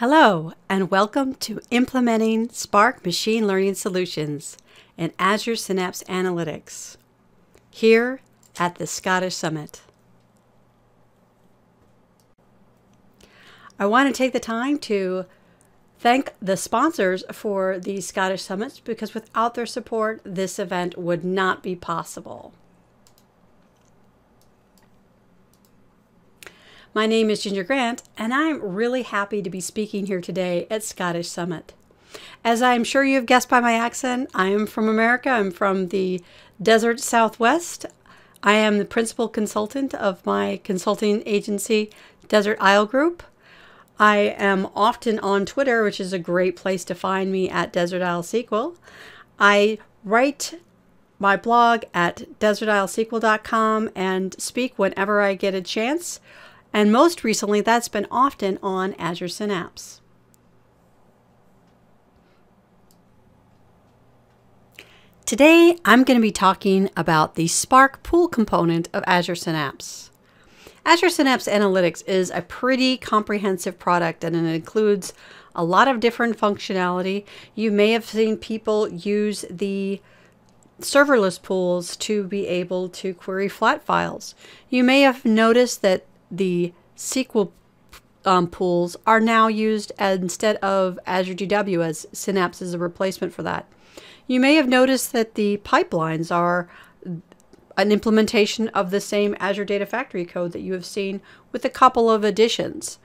Hello, and welcome to Implementing Spark Machine Learning Solutions in Azure Synapse Analytics, here at the Scottish Summit. I want to take the time to thank the sponsors for the Scottish Summits, because without their support, this event would not be possible. My name is Ginger Grant, and I'm really happy to be speaking here today at Scottish Summit. As I'm sure you've guessed by my accent, I am from America. I'm from the desert southwest. I am the principal consultant of my consulting agency, Desert Isle Group. I am often on Twitter, which is a great place to find me at Desert Isle Sequel. I write my blog at desertislesequel.com and speak whenever I get a chance. And most recently, that's been often on Azure Synapse. Today, I'm going to be talking about the Spark Pool component of Azure Synapse. Azure Synapse Analytics is a pretty comprehensive product, and it includes a lot of different functionality. You may have seen people use the serverless pools to be able to query flat files. You may have noticed that the SQL pools are now used instead of Azure GW, as Synapse is a replacement for that. You may have noticed that the pipelines are an implementation of the same Azure Data Factory code that you have seen, with a couple of additions.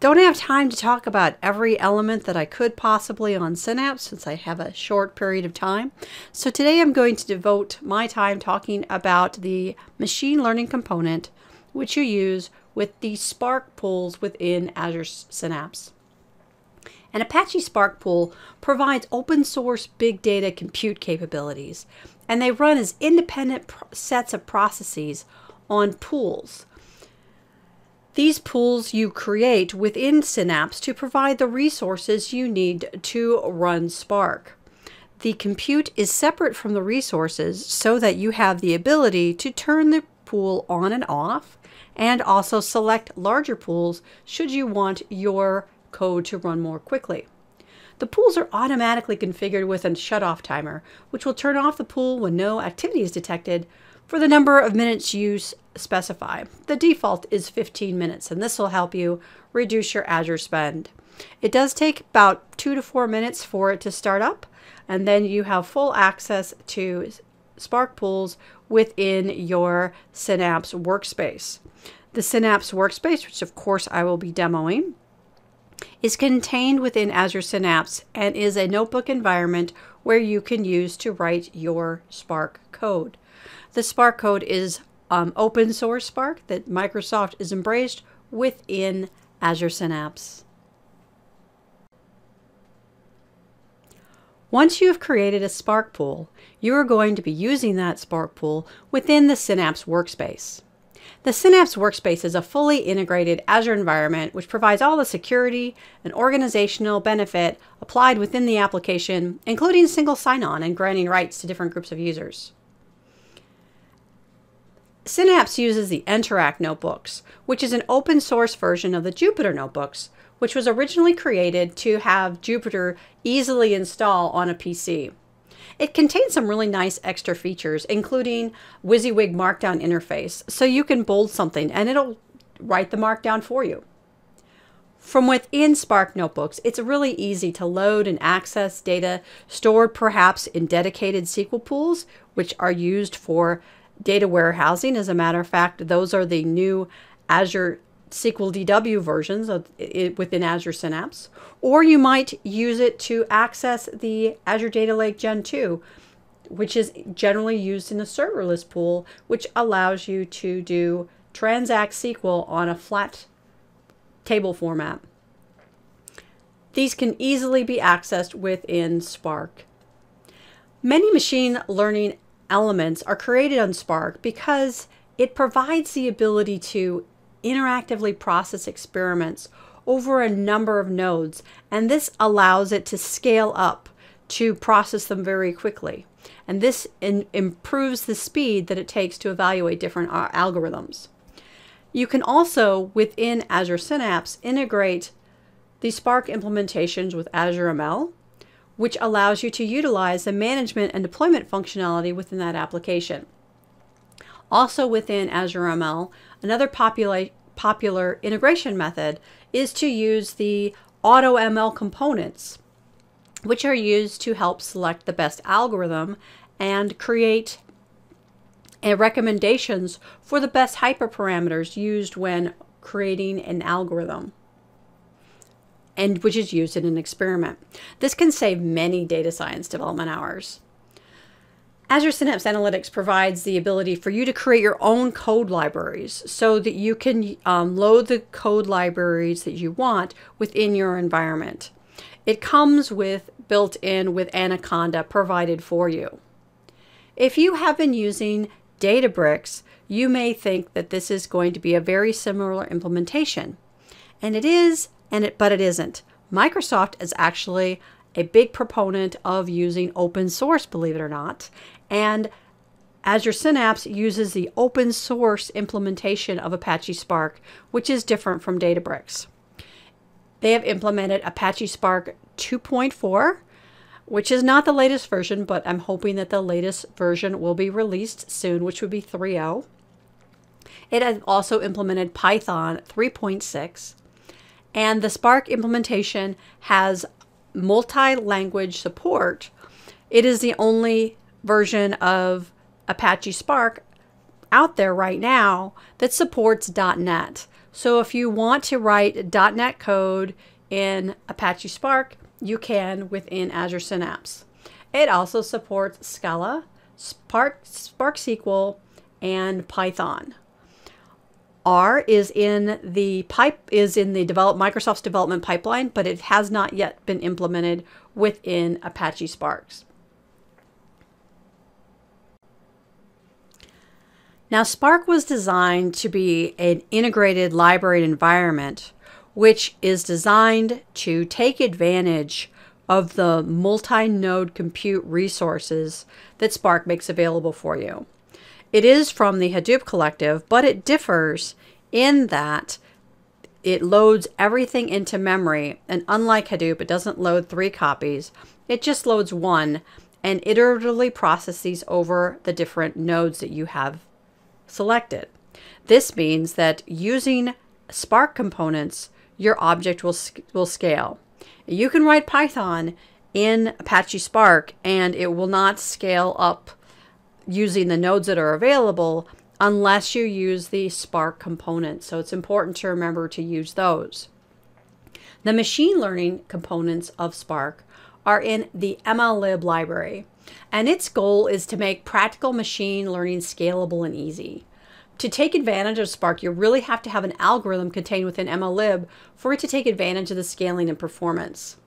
Don't have time to talk about every element that I could possibly on Synapse, since I have a short period of time. So today I'm going to devote my time talking about the machine learning component which you use with the Spark pools within Azure Synapse. An Apache Spark pool provides open source big data compute capabilities, and they run as independent sets of processes on pools. These pools you create within Synapse to provide the resources you need to run Spark. The compute is separate from the resources so that you have the ability to turn the pool on and off, and also select larger pools should you want your code to run more quickly. The pools are automatically configured with a shutoff timer, which will turn off the pool when no activity is detected for the number of minutes you specify. The default is 15 minutes, and this will help you reduce your Azure spend. It does take about 2 to 4 minutes for it to start up, and then you have full access to Spark pools within your Synapse workspace. The Synapse workspace, which of course I will be demoing, is contained within Azure Synapse and is a notebook environment where you can use to write your Spark code. The Spark code is open source Spark that Microsoft has embraced within Azure Synapse. Once you have created a Spark pool, you are going to be using that Spark pool within the Synapse workspace. The Synapse workspace is a fully integrated Azure environment which provides all the security and organizational benefit applied within the application, including single sign-on and granting rights to different groups of users. Synapse uses the Enteract Notebooks, which is an open source version of the Jupyter Notebooks, which was originally created to have Jupyter easily install on a PC. It contains some really nice extra features, including WYSIWYG markdown interface, so you can bold something and it'll write the markdown for you. From within Spark Notebooks, it's really easy to load and access data stored perhaps in dedicated SQL pools, which are used for data warehousing. As a matter of fact, those are the new Azure SQL DW versions of it within Azure Synapse, or you might use it to access the Azure Data Lake Gen 2, which is generally used in a serverless pool, which allows you to do transact SQL on a flat table format. These can easily be accessed within Spark. Many machine learning elements are created on Spark because it provides the ability to interactively process experiments over a number of nodes, and this allows it to scale up to process them very quickly, and this improves the speed that it takes to evaluate different algorithms. You can also, within Azure Synapse, integrate the Spark implementations with Azure ML, which allows you to utilize the management and deployment functionality within that application. Also within Azure ML, another popular integration method is to use the AutoML components, which are used to help select the best algorithm and create recommendations for the best hyperparameters used when creating an algorithm, and which is used in an experiment. This can save many data science development hours. Azure Synapse Analytics provides the ability for you to create your own code libraries so that you can load the code libraries that you want within your environment. It comes with built-in with Anaconda provided for you. If you have been using Databricks, you may think that this is going to be a very similar implementation. And it is, but it isn't. Microsoft is actually a big proponent of using open source, believe it or not. And Azure Synapse uses the open source implementation of Apache Spark, which is different from Databricks. They have implemented Apache Spark 2.4, which is not the latest version, but I'm hoping that the latest version will be released soon, which would be 3.0. It has also implemented Python 3.6. And the Spark implementation has multi-language support. It is the only version of Apache Spark out there right now that supports .NET. So if you want to write .NET code in Apache Spark, you can within Azure Synapse. It also supports Scala, Spark SQL, and Python. R is in Microsoft's development pipeline, but it has not yet been implemented within Apache Sparks. Now, Spark was designed to be an integrated library environment, which is designed to take advantage of the multi-node compute resources that Spark makes available for you. It is from the Hadoop collective, but it differs in that it loads everything into memory. And unlike Hadoop, it doesn't load 3 copies. It just loads 1 and iteratively processes over the different nodes that you have selected. This means that using Spark components, your object will scale. You can write Python in Apache Spark and it will not scale up using the nodes that are available unless you use the Spark components. So it's important to remember to use those. The machine learning components of Spark are in the MLlib library, and its goal is to make practical machine learning scalable and easy. To take advantage of Spark, you really have to have an algorithm contained within MLlib for it to take advantage of the scaling and performance.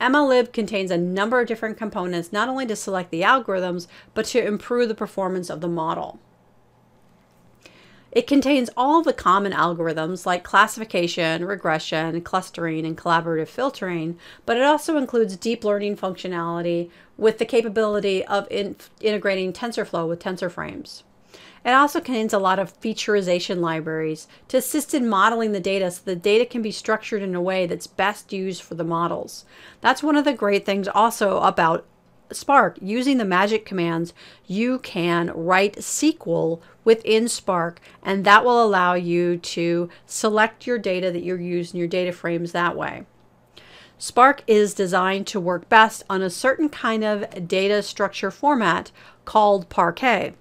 MLlib contains a number of different components, not only to select the algorithms, but to improve the performance of the model. It contains all the common algorithms like classification, regression, clustering, and collaborative filtering, but it also includes deep learning functionality with the capability of integrating TensorFlow with TensorFrames. It also contains a lot of featurization libraries to assist in modeling the data so the data can be structured in a way that's best used for the models. That's one of the great things also about Spark. Using the magic commands, you can write SQL within Spark, and that will allow you to select your data that you're using, your data frames that way. Spark is designed to work best on a certain kind of data structure format called Parquet.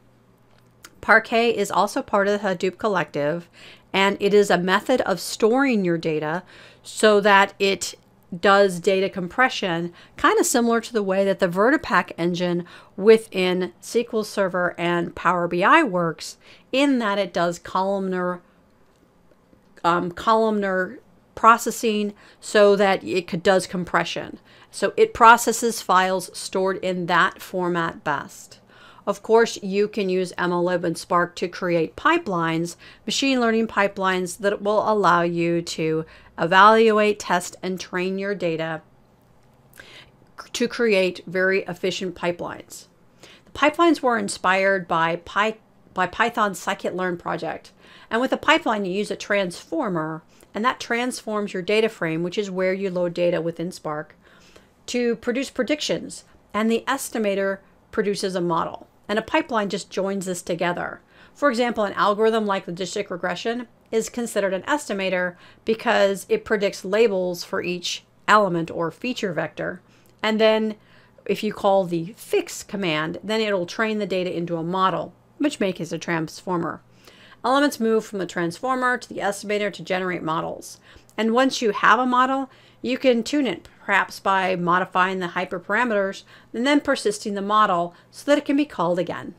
Parquet is also part of the Hadoop collective, and it is a method of storing your data so that it does data compression, kind of similar to the way that the VertiPack engine within SQL Server and Power BI works, in that it does columnar processing so that it does compression. So it processes files stored in that format best. Of course, you can use MLlib and Spark to create pipelines, machine learning pipelines that will allow you to evaluate, test, and train your data to create very efficient pipelines. The pipelines were inspired by Python's scikit-learn project. And with a pipeline, you use a transformer, and that transforms your data frame, which is where you load data within Spark, to produce predictions. And the estimator produces a model. And a pipeline just joins this together. For example, an algorithm like logistic regression is considered an estimator because it predicts labels for each element or feature vector. And then if you call the fix command, then it'll train the data into a model, which makes a transformer. Elements move from the transformer to the estimator to generate models. And once you have a model, you can tune it, perhaps by modifying the hyperparameters and then persisting the model so that it can be called again.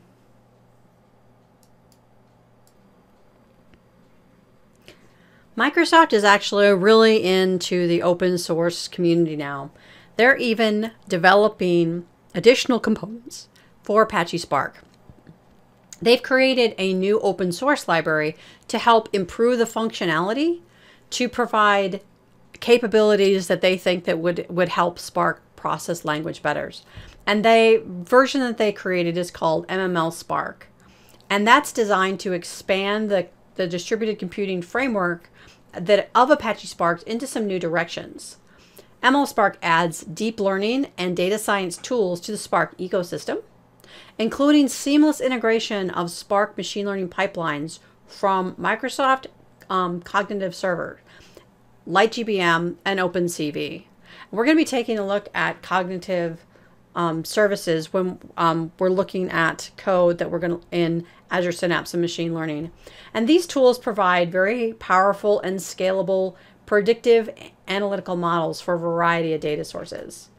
Microsoft is actually really into the open source community now. They're even developing additional components for Apache Spark. They've created a new open source library to help improve the functionality to provide capabilities that they think that would help Spark process language better. And the version that they created is called MML Spark. And that's designed to expand the distributed computing framework of Apache Spark into some new directions. ML Spark adds deep learning and data science tools to the Spark ecosystem, including seamless integration of Spark machine learning pipelines from Microsoft Cognitive Services, LightGBM, and OpenCV. We're going to be taking a look at Cognitive Services when we're looking at code that we're going to in Azure Synapse and machine learning. And these tools provide very powerful and scalable predictive analytical models for a variety of data sources.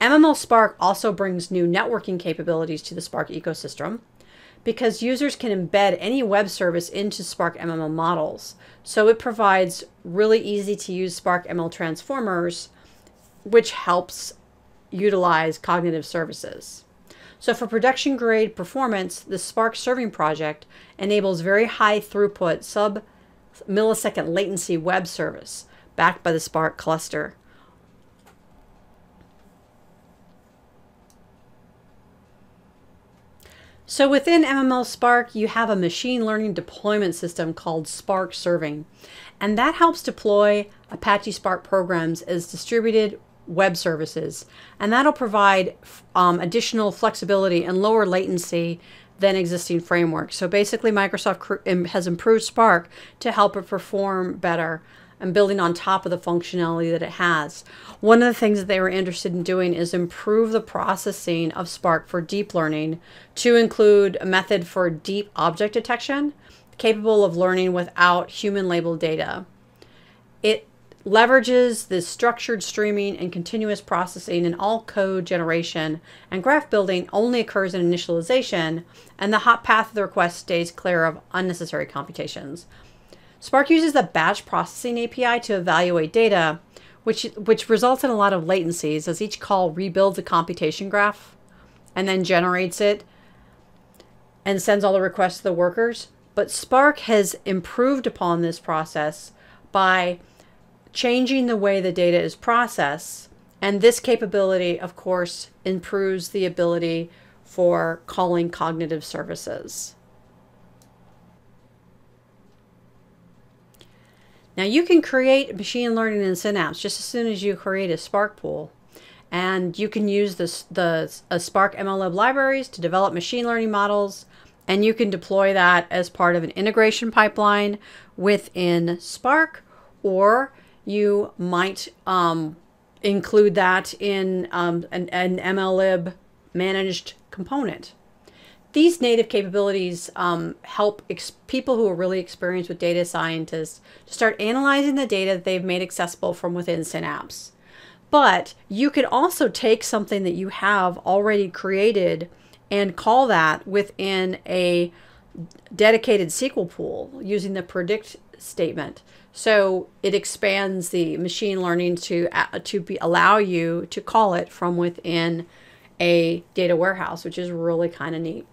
MML Spark also brings new networking capabilities to the Spark ecosystem because users can embed any web service into Spark MML models. So it provides really easy to use Spark ML transformers, which helps utilize Cognitive Services. So for production grade performance, the Spark Serving project enables very high throughput sub-millisecond latency web service backed by the Spark cluster. So within MML Spark, you have a machine learning deployment system called Spark Serving, and that helps deploy Apache Spark programs as distributed web services. And that'll provide additional flexibility and lower latency than existing frameworks. So basically, Microsoft has improved Spark to help it perform better and building on top of the functionality that it has. One of the things that they were interested in doing is improve the processing of Spark for deep learning to include a method for deep object detection capable of learning without human labeled data. It leverages the structured streaming and continuous processing, and all code generation and graph building only occurs in initialization, and the hot path of the request stays clear of unnecessary computations. Spark uses the batch processing API to evaluate data, which results in a lot of latencies as each call rebuilds the computation graph and then generates it and sends all the requests to the workers. But Spark has improved upon this process by changing the way the data is processed. And this capability, of course, improves the ability for calling Cognitive Services. Now you can create machine learning in Synapse just as soon as you create a Spark pool. And you can use the Spark MLlib libraries to develop machine learning models. And you can deploy that as part of an integration pipeline within Spark, or you might include that in an MLlib managed component. These native capabilities help people who are really experienced with data scientists to start analyzing the data that they've made accessible from within Synapse. But you could also take something that you have already created and call that within a dedicated SQL pool using the predict statement. So it expands the machine learning to allow you to call it from within a data warehouse, which is really kind of neat.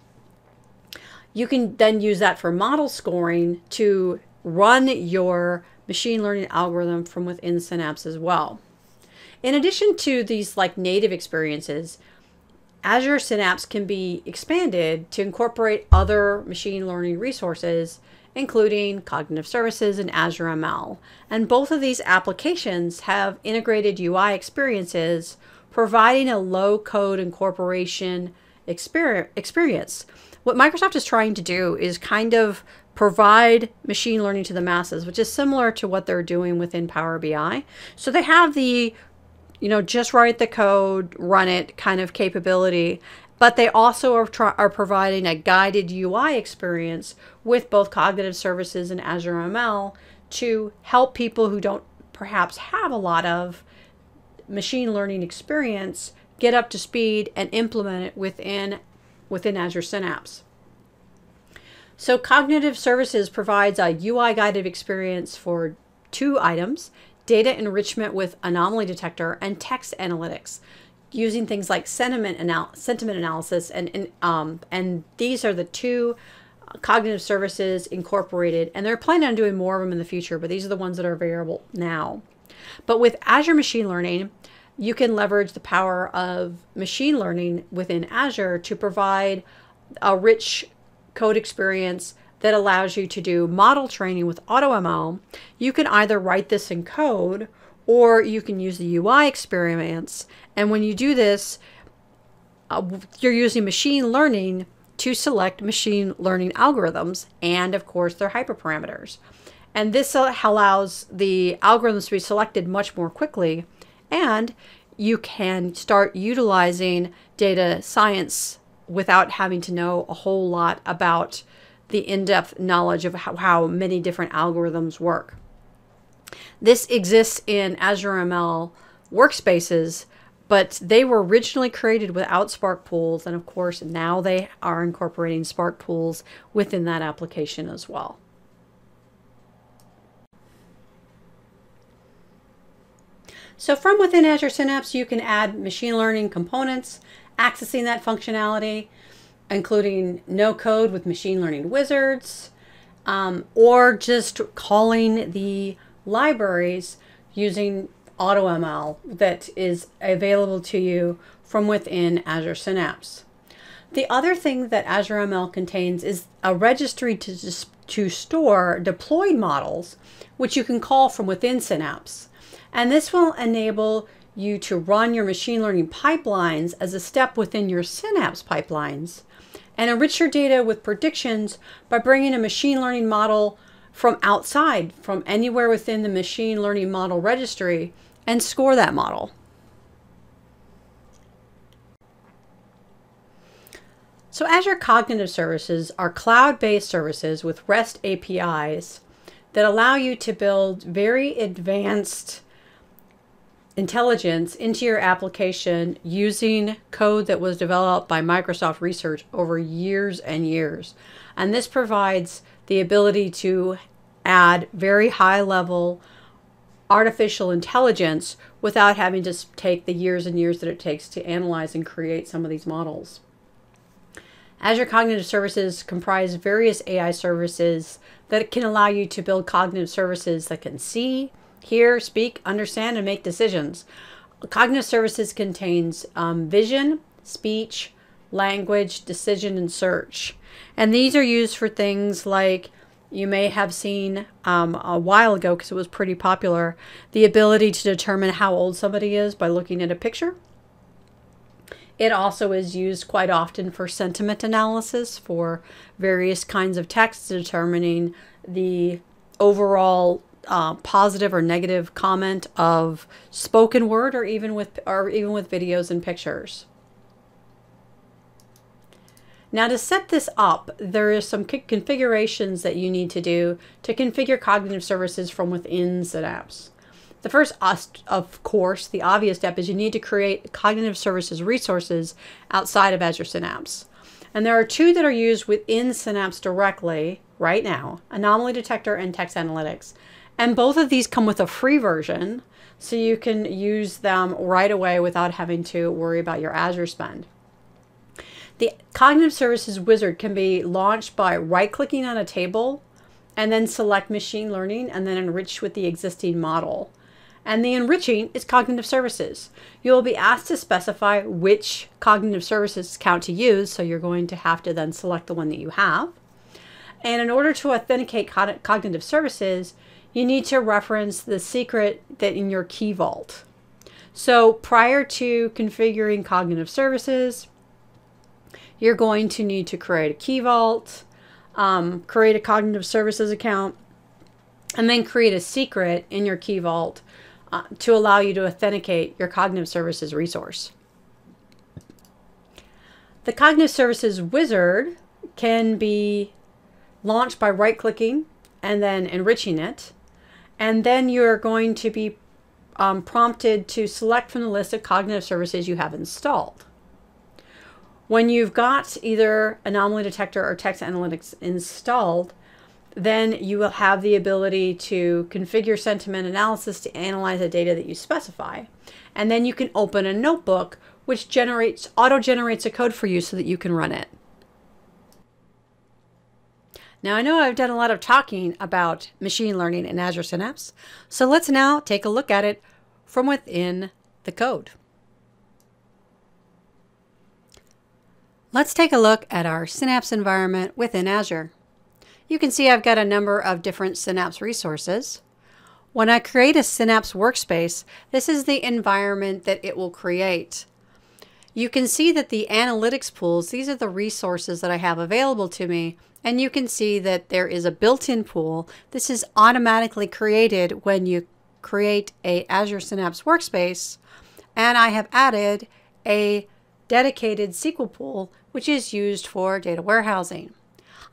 You can then use that for model scoring to run your machine learning algorithm from within Synapse as well. In addition to these like native experiences, Azure Synapse can be expanded to incorporate other machine learning resources including Cognitive Services and Azure ML. And both of these applications have integrated UI experiences, providing a low-code incorporation experience. What Microsoft is trying to do is kind of provide machine learning to the masses, which is similar to what they're doing within Power BI. So they have the, you know, just write the code, run it kind of capability, but they also are providing a guided UI experience with both Cognitive Services and Azure ML to help people who don't perhaps have a lot of machine learning experience get up to speed and implement it within Azure Synapse. So Cognitive Services provides a UI-guided experience for two items: data enrichment with anomaly detector and text analytics, using things like sentiment analysis. And these are the two Cognitive Services incorporated, and they're planning on doing more of them in the future, but these are the ones that are available now. But with Azure Machine Learning, you can leverage the power of machine learning within Azure to provide a rich code experience that allows you to do model training with AutoML. You can either write this in code or you can use the UI experiments. And when you do this, you're using machine learning to select machine learning algorithms and, of course, their hyperparameters. And this allows the algorithms to be selected much more quickly, and you can start utilizing data science without having to know a whole lot about the in-depth knowledge of how many different algorithms work. This exists in Azure ML workspaces, but they were originally created without Spark pools, and of course now they are incorporating Spark pools within that application as well. So from within Azure Synapse, you can add machine learning components, accessing that functionality, including no code with machine learning wizards, or just calling the libraries using AutoML that is available to you from within Azure Synapse. The other thing that Azure ML contains is a registry to store deployed models, which you can call from within Synapse. And this will enable you to run your machine learning pipelines as a step within your Synapse pipelines and enrich your data with predictions by bringing a machine learning model from outside, from anywhere within the machine learning model registry, and score that model. So Azure Cognitive Services are cloud-based services with REST APIs that allow you to build very advanced intelligence into your application using code that was developed by Microsoft Research over years and years. And this provides the ability to add very high level artificial intelligence without having to take the years and years that it takes to analyze and create some of these models. Azure Cognitive Services comprise various AI services that can allow you to build cognitive services that can see, hear, speak, understand, and make decisions. Cognitive Services contains vision, speech, language, decision, and search. And these are used for things like, you may have seen a while ago, because it was pretty popular, the ability to determine how old somebody is by looking at a picture. It also is used quite often for sentiment analysis, for various kinds of texts, determining the overall positive or negative comment of spoken word, or even with videos and pictures. Now, to set this up, there is some configurations that you need to do to configure Cognitive Services from within Synapse. The first, of course, the obvious step is you need to create Cognitive Services resources outside of Azure Synapse. And there are two that are used within Synapse directly right now: Anomaly Detector and Text Analytics. And both of these come with a free version, so you can use them right away without having to worry about your Azure spend. The Cognitive Services Wizard can be launched by right-clicking on a table and then select Machine Learning and then enrich with the existing model. And the enriching is Cognitive Services. You'll be asked to specify which Cognitive Services count to use, so you're going to have to then select the one that you have. And in order to authenticate cognitive services, you need to reference the secret that in your Key Vault. So prior to configuring cognitive services, you're going to need to create a Key Vault, create a cognitive services account, and then create a secret in your Key Vault to allow you to authenticate your cognitive services resource. The cognitive services wizard can be launched by right-clicking and then enriching it. And then you're going to be prompted to select from the list of cognitive services you have installed. When you've got either Anomaly Detector or Text Analytics installed, then you will have the ability to configure sentiment analysis to analyze the data that you specify. And then you can open a notebook which auto-generates a code for you so that you can run it. Now I know I've done a lot of talking about machine learning in Azure Synapse, so let's now take a look at it from within the code. Let's take a look at our Synapse environment within Azure. You can see I've got a number of different Synapse resources. When I create a Synapse workspace, this is the environment that it will create. You can see that the analytics pools, these are the resources that I have available to me, and you can see that there is a built-in pool. This is automatically created when you create a Azure Synapse workspace, and I have added a dedicated SQL pool, which is used for data warehousing.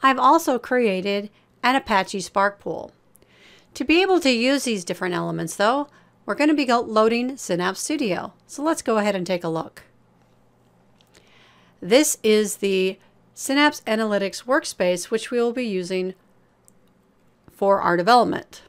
I've also created an Apache Spark pool. To be able to use these different elements though, we're going to be loading Synapse Studio. So let's go ahead and take a look. This is the Synapse Analytics workspace, which we will be using for our development.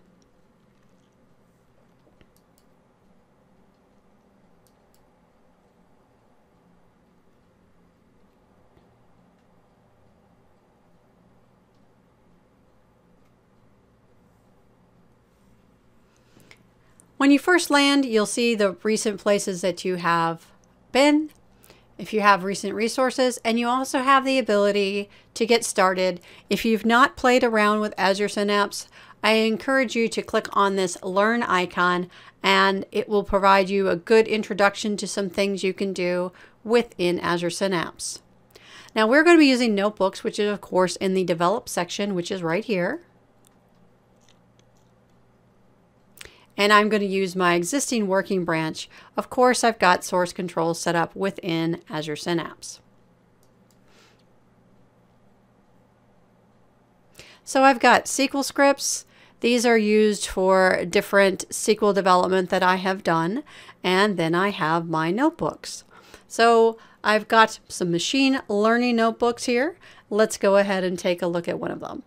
When you first land, you'll see the recent places that you have been, if you have recent resources, and you also have the ability to get started. If you've not played around with Azure Synapse, I encourage you to click on this Learn icon, and it will provide you a good introduction to some things you can do within Azure Synapse. Now we're going to be using notebooks, which is of course in the Develop section, which is right here. And I'm going to use my existing working branch. Of course, I've got source control set up within Azure Synapse. So I've got SQL scripts. These are used for different SQL development that I have done. And then I have my notebooks. So I've got some machine learning notebooks here. Let's go ahead and take a look at one of them.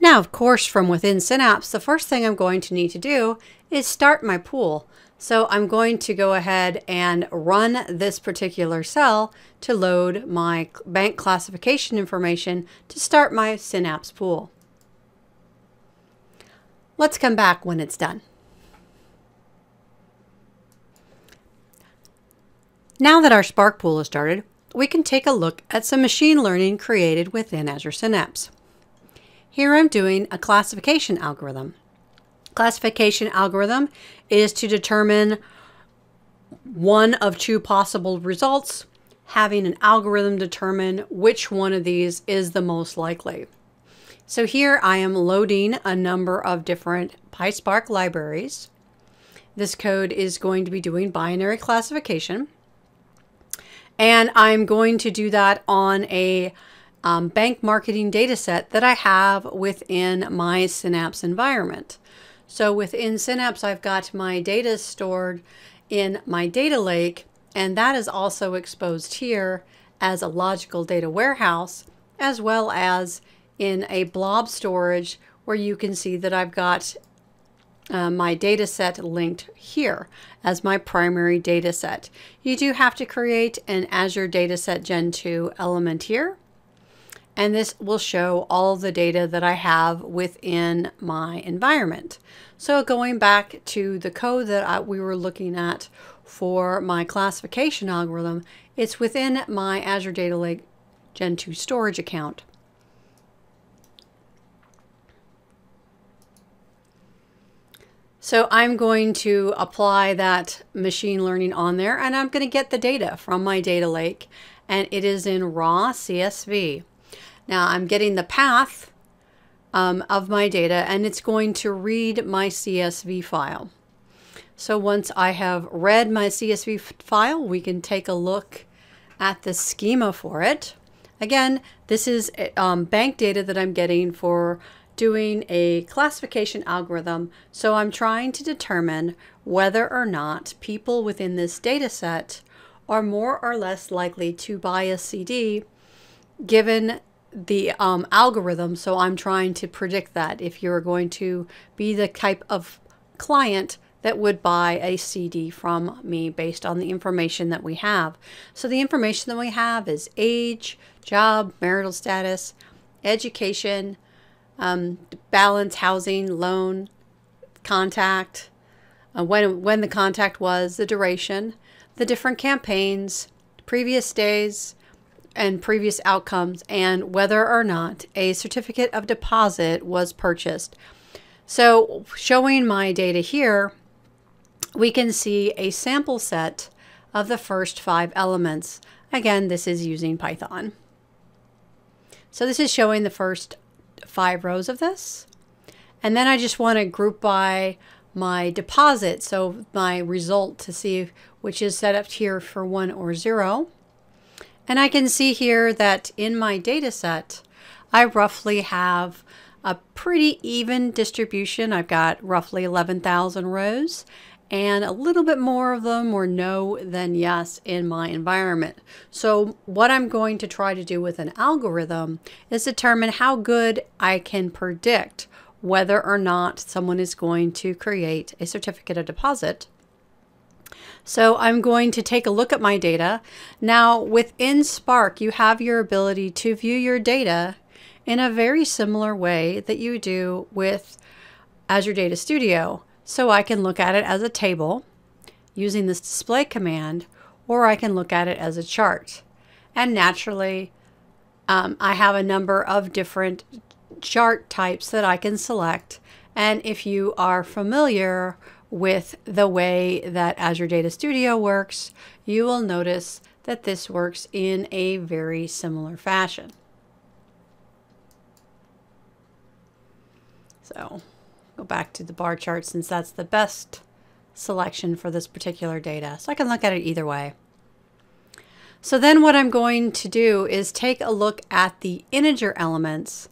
Now, of course, from within Synapse, the first thing I'm going to need to do is start my pool. So I'm going to go ahead and run this particular cell to load my bank classification information to start my Synapse pool. Let's come back when it's done. Now that our Spark pool is started, we can take a look at some machine learning created within Azure Synapse. Here I'm doing a classification algorithm. Classification algorithm is to determine one of two possible results, having an algorithm determine which one of these is the most likely. So here I am loading a number of different PySpark libraries. This code is going to be doing binary classification. And I'm going to do that on a bank marketing data set that I have within my Synapse environment. So within Synapse, I've got my data stored in my data lake, and that is also exposed here as a logical data warehouse, as well as in a blob storage where you can see that I've got my data set linked here as my primary data set. You do have to create an Azure Dataset Gen 2 element here. And this will show all the data that I have within my environment. So going back to the code that we were looking at for my classification algorithm, it's within my Azure Data Lake Gen 2 storage account. So I'm going to apply that machine learning on there, and I'm going to get the data from my data lake, and it is in raw CSV. Now I'm getting the path of my data, and it's going to read my CSV file. So once I have read my CSV file, we can take a look at the schema for it. Again, this is bank data that I'm getting for doing a classification algorithm, so I'm trying to determine whether or not people within this data set are more or less likely to buy a CD given the algorithm. So I'm trying to predict that if you're going to be the type of client that would buy a CD from me based on the information that we have. So the information that we have is age, job, marital status, education, balance, housing, loan, contact, when the contact was, the duration, the different campaigns, previous days, and previous outcomes, and whether or not a certificate of deposit was purchased. So showing my data here, we can see a sample set of the first 5 elements. Again, this is using Python. So this is showing the first 5 rows of this, and then I just want to group by my deposit, so my result, to see which is set up here for 1 or 0. And I can see here that in my data set I roughly have a pretty even distribution. I've got roughly 11,000 rows, and a little bit more of them were no than yes in my environment. So what I'm going to try to do with an algorithm is determine how good I can predict whether or not someone is going to create a certificate of deposit. So I'm going to take a look at my data. Now within Spark, you have your ability to view your data in a very similar way that you do with Azure Data Studio. So I can look at it as a table using this display command, or I can look at it as a chart. And naturally, I have a number of different chart types that I can select. And if you are familiar with the way that Azure Data Studio works, you will notice that this works in a very similar fashion. So go back to the bar chart, since that's the best selection for this particular data. So I can look at it either way. So then what I'm going to do is take a look at the integer elements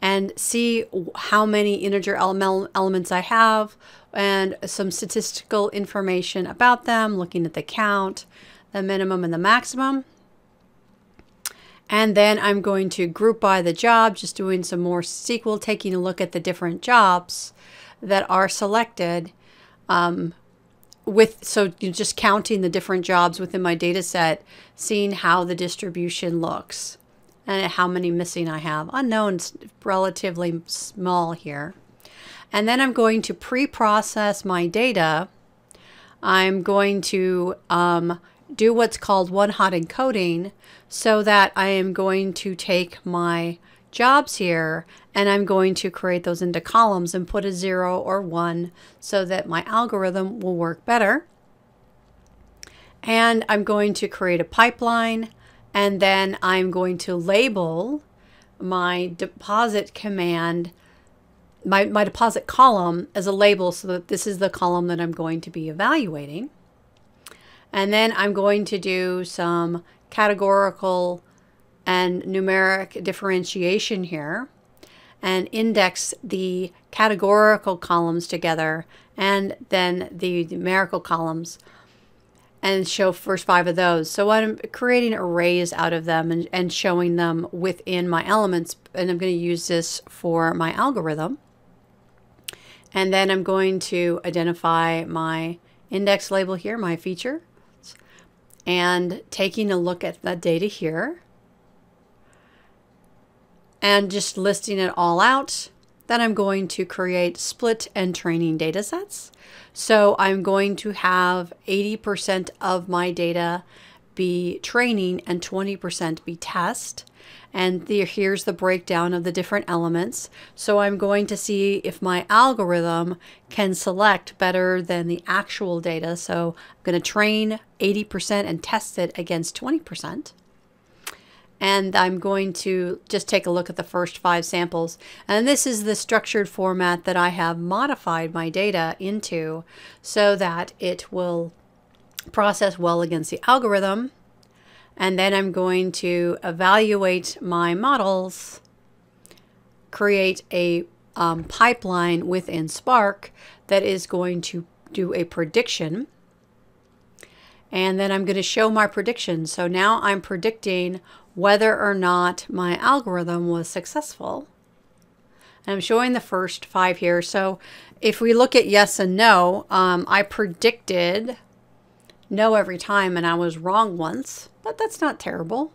and see how many integer elements I have and some statistical information about them, looking at the count, the minimum, and the maximum. And then I'm going to group by the job, just doing some more SQL, taking a look at the different jobs that are selected so you're just counting the different jobs within my data set, seeing how the distribution looks and how many missing I have. Unknown's relatively small here. And then I'm going to pre-process my data. I'm going to do what's called one-hot encoding, so that I am going to take my jobs here and I'm going to create those into columns and put a 0 or 1 so that my algorithm will work better. And I'm going to create a pipeline, and then I'm going to label my deposit command, my deposit column, as a label, so that this is the column that I'm going to be evaluating. And then I'm going to do some categorical and numeric differentiation here and index the categorical columns together and then the numerical columns and show first 5 of those. So I'm creating arrays out of them and showing them within my elements, and I'm going to use this for my algorithm. And then I'm going to identify my index label here, my feature, and taking a look at the data here and just listing it all out. Then I'm going to create split and training data sets. So I'm going to have 80% of my data be training and 20% be test. And here's the breakdown of the different elements. So I'm going to see if my algorithm can select better than the actual data. So I'm going to train 80% and test it against 20%. And I'm going to just take a look at the first 5 samples. And this is the structured format that I have modified my data into so that it will process well against the algorithm. And then I'm going to evaluate my models, create a pipeline within Spark that is going to do a prediction. And then I'm going to show my prediction. So now I'm predicting whether or not my algorithm was successful. And I'm showing the first 5 here. So if we look at yes and no, I predicted no every time and I was wrong once, but that's not terrible.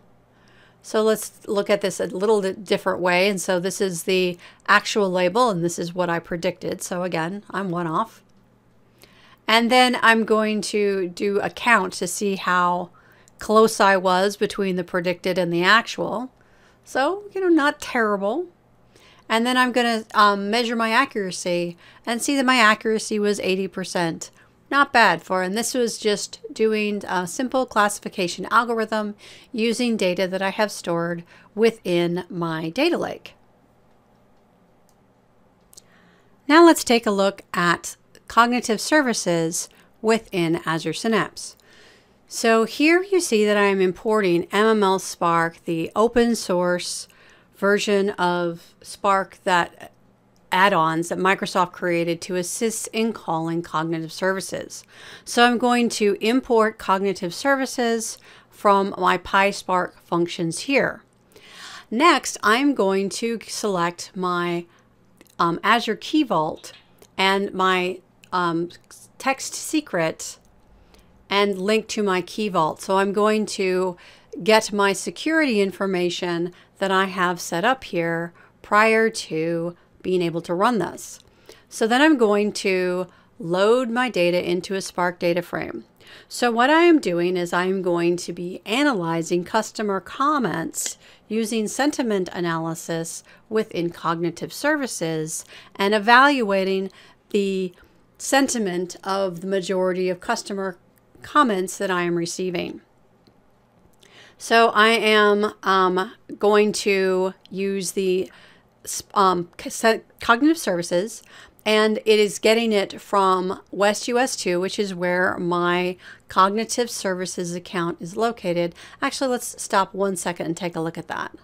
So let's look at this a little bit different way. And so this is the actual label and this is what I predicted. So again, I'm one off. And then I'm going to do a count to see how close I was between the predicted and the actual. So, you know, not terrible. And then I'm going to measure my accuracy and see that my accuracy was 80%. Not bad for, and this was just doing a simple classification algorithm using data that I have stored within my data lake. Now let's take a look at Cognitive Services within Azure Synapse. So here you see that I am importing MML Spark, the open source version of Spark that add-ons that Microsoft created to assist in calling Cognitive Services. So I'm going to import Cognitive Services from my PySpark functions here. Next, I'm going to select my Azure Key Vault and my text secret and link to my Key Vault. So I'm going to get my security information that I have set up here prior to being able to run this. So then I'm going to load my data into a Spark data frame. So what I am doing is I'm going to be analyzing customer comments using sentiment analysis within Cognitive Services and evaluating the sentiment of the majority of customer comments that I am receiving. So I am going to use the Cognitive Services, and it is getting it from West US2, which is where my Cognitive Services account is located. Actually, let's stop 1 second and take a look at that.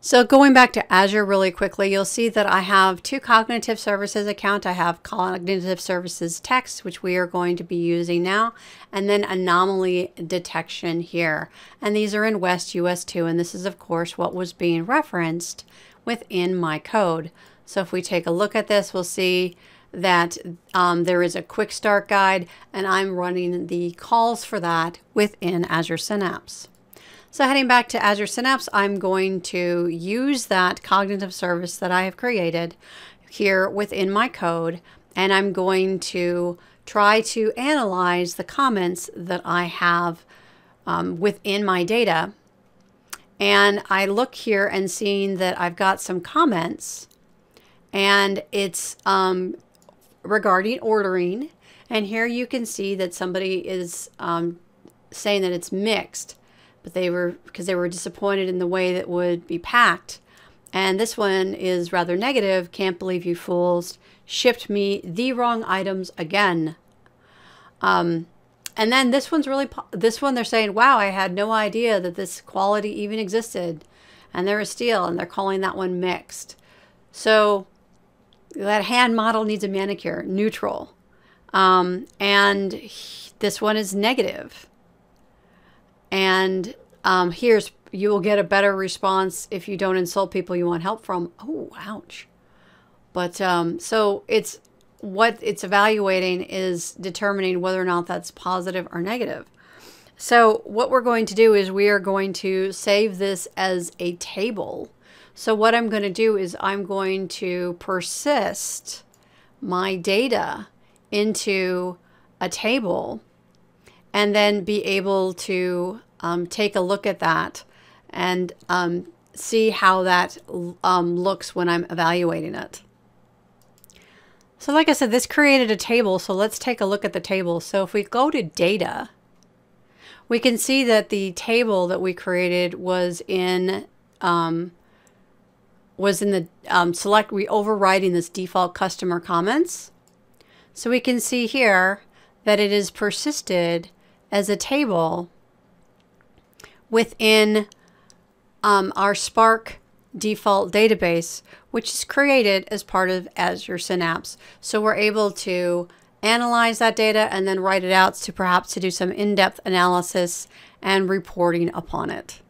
So going back to Azure really quickly, you'll see that I have 2 Cognitive Services accounts. I have Cognitive Services Text, which we are going to be using now, and then Anomaly Detection here. And these are in West US2, and this is, of course, what was being referenced within my code. So if we take a look at this, we'll see that there is a quick start guide, and I'm running the calls for that within Azure Synapse. So heading back to Azure Synapse, I'm going to use that Cognitive Service that I have created here within my code, and I'm going to try to analyze the comments that I have within my data. And I look here and seeing that I've got some comments, and it's regarding ordering. And here you can see that somebody is saying that it's mixed. But because they were disappointed in the way that would be packed. And this one is rather negative. Can't believe you fools shipped me the wrong items again. And then this one's really, this one they're saying, wow, I had no idea that this quality even existed. And they're a steal, and they're calling that one mixed. So that hand model needs a manicure, neutral. And this one is negative. And here's, you will get a better response if you don't insult people you want help from. Oh, ouch. But so it's what it's evaluating is determining whether or not that's positive or negative. So what we're going to do is we are going to save this as a table. So what I'm going to do is I'm going to persist my data into a table and then be able to take a look at that and see how that looks when I'm evaluating it. So like I said, this created a table. So let's take a look at the table. So if we go to data, we can see that the table that we created was in the select, we overriding this default customer comments. So we can see here that it is persisted as a table within our Spark default database, which is created as part of Azure Synapse. So we're able to analyze that data and then write it out to perhaps to do some in-depth analysis and reporting upon it.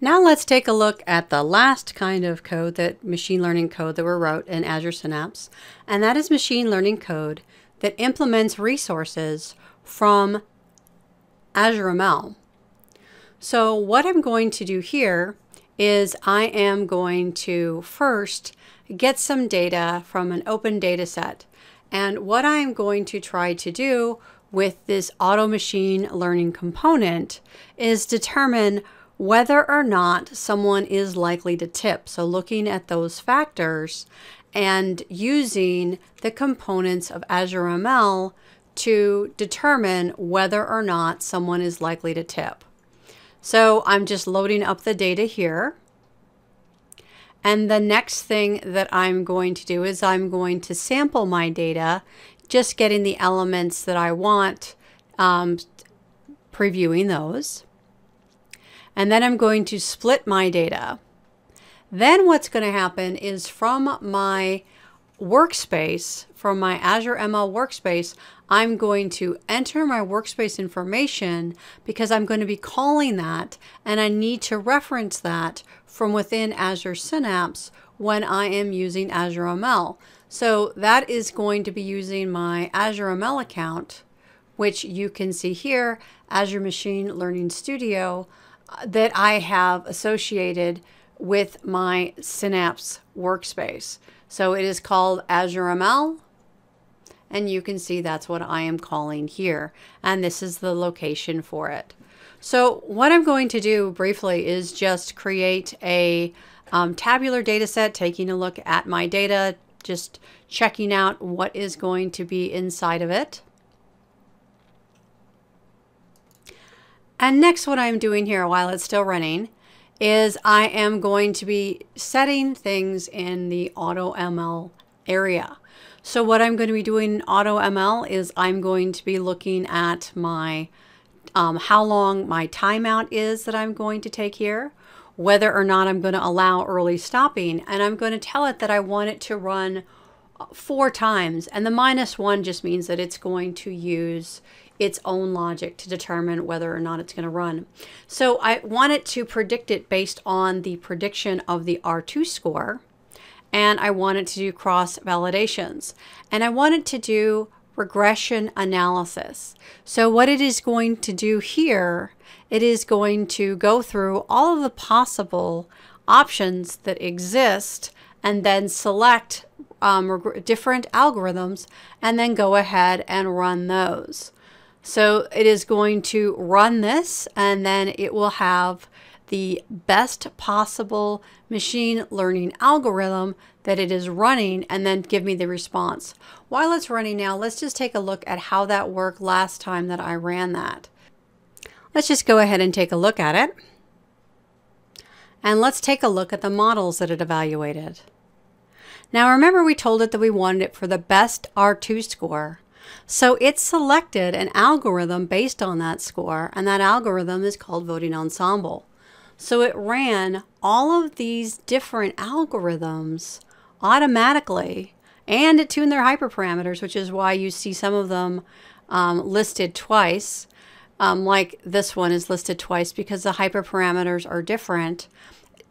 Now let's take a look at the last kind of code, that machine learning code that we wrote in Azure Synapse, and that is machine learning code that implements resources from Azure ML. So what I'm going to do here is I am going to first get some data from an open data set. And what I'm going to try to do with this auto machine learning component is determine whether or not someone is likely to tip. So looking at those factors and using the components of Azure ML to determine whether or not someone is likely to tip. So I'm just loading up the data here. And the next thing that I'm going to do is I'm going to sample my data, just getting the elements that I want, previewing those. And then I'm going to split my data. Then what's going to happen is from my workspace, from my Azure ML workspace, I'm going to enter my workspace information because I'm going to be calling that, and I need to reference that from within Azure Synapse when I am using Azure ML. So that is going to be using my Azure ML account, which you can see here, Azure Machine Learning Studio, that I have associated with my Synapse workspace. So it is called Azure ML. And you can see that's what I am calling here. And this is the location for it. So what I'm going to do briefly is just create a tabular data set, taking a look at my data, just checking out what is going to be inside of it. And next, what I'm doing here while it's still running is I am going to be setting things in the AutoML area. So what I'm going to be doing in AutoML is I'm going to be looking at my how long my timeout is that I'm going to take here, whether or not I'm going to allow early stopping, and I'm going to tell it that I want it to run 4 times. And the -1 just means that it's going to use its own logic to determine whether or not it's going to run. So I want it to predict it based on the prediction of the R2 score. And I wanted to do cross validations, and I wanted to do regression analysis. So what it is going to do here, it is going to go through all of the possible options that exist and then select different algorithms and then go ahead and run those. So it is going to run this, and then it will have the best possible machine learning algorithm that it is running, and then give me the response. While it's running now, let's just take a look at how that worked last time that I ran that. Let's just go ahead and take a look at it. And let's take a look at the models that it evaluated. Now remember, we told it that we wanted it for the best R2 score. So it selected an algorithm based on that score, and that algorithm is called Voting Ensemble. So it ran all of these different algorithms automatically, and it tuned their hyperparameters, which is why you see some of them listed twice, like this one is listed twice because the hyperparameters are different,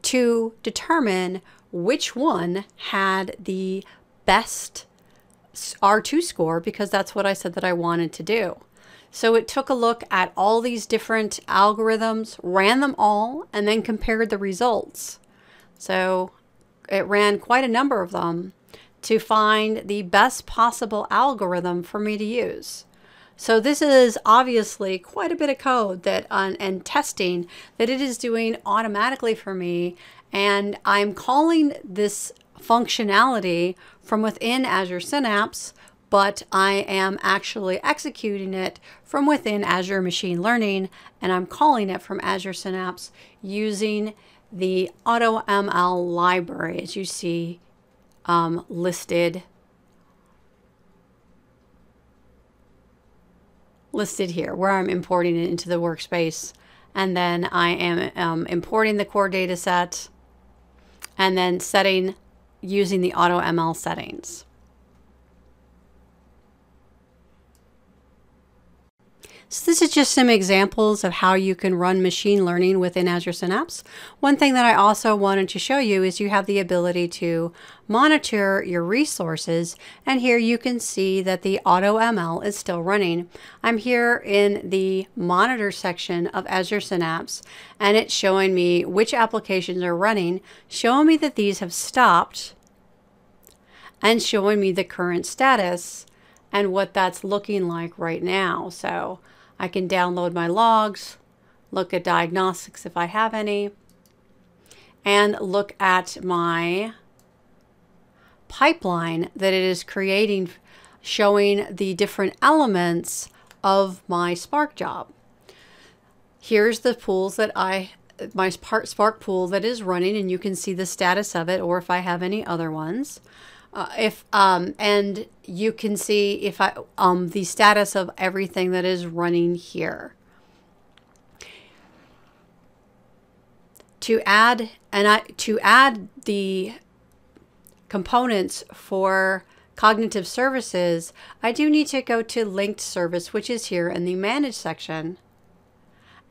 to determine which one had the best R2 score, because that's what I said that I wanted to do. So it took a look at all these different algorithms, ran them all, and then compared the results. So it ran quite a number of them to find the best possible algorithm for me to use. So this is obviously quite a bit of code that and testing that it is doing automatically for me, and I'm calling this functionality from within Azure Synapse, but I am actually executing it from within Azure Machine Learning, and I'm calling it from Azure Synapse using the AutoML library, as you see listed here, where I'm importing it into the workspace. And then I am importing the core data set and then setting using the AutoML settings. So this is just some examples of how you can run machine learning within Azure Synapse. One thing that I also wanted to show you is you have the ability to monitor your resources, and here you can see that the AutoML is still running. I'm here in the monitor section of Azure Synapse, and it's showing me which applications are running, showing me that these have stopped, and showing me the current status and what that's looking like right now. So I can download my logs, look at diagnostics if I have any, and look at my pipeline that it is creating, showing the different elements of my Spark job. Here's the pools that my Spark pool that is running, and you can see the status of it or if I have any other ones. And you can see if the status of everything that is running here. To add the components for Cognitive Services, I do need to go to Linked Service, which is here in the Manage section.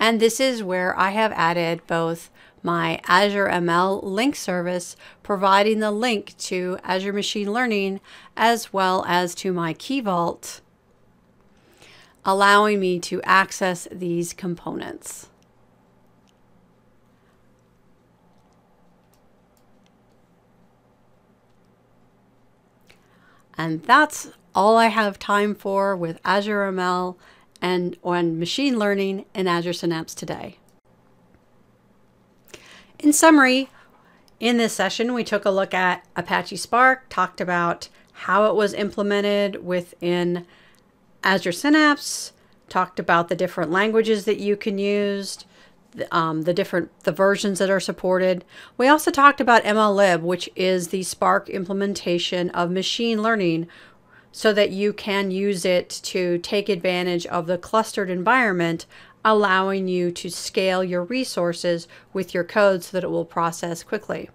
And this is where I have added both my Azure ML link service, providing the link to Azure Machine Learning, as well as to my Key Vault, allowing me to access these components. And that's all I have time for with Azure ML and on machine learning in Azure Synapse today. In summary, in this session, we took a look at Apache Spark, talked about how it was implemented within Azure Synapse, talked about the different languages that you can use, the versions that are supported. We also talked about MLlib, which is the Spark implementation of machine learning, so that you can use it to take advantage of the clustered environment, allowing you to scale your resources with your code so that it will process quickly.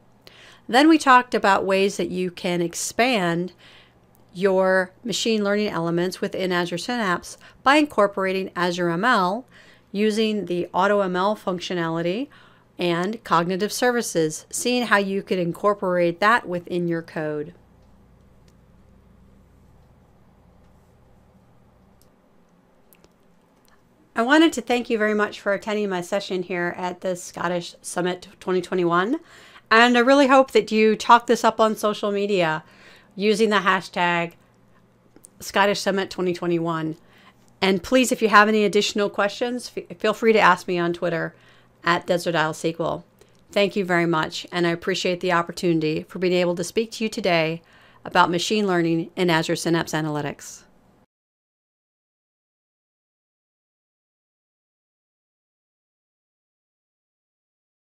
Then we talked about ways that you can expand your machine learning elements within Azure Synapse by incorporating Azure ML, using the AutoML functionality and Cognitive Services, seeing how you could incorporate that within your code. I wanted to thank you very much for attending my session here at the Scottish Summit 2021. And I really hope that you talk this up on social media using the hashtag Scottish Summit 2021. And please, if you have any additional questions, feel free to ask me on Twitter at Desert Isle Sequel. Thank you very much. And I appreciate the opportunity for being able to speak to you today about machine learning in Azure Synapse Analytics.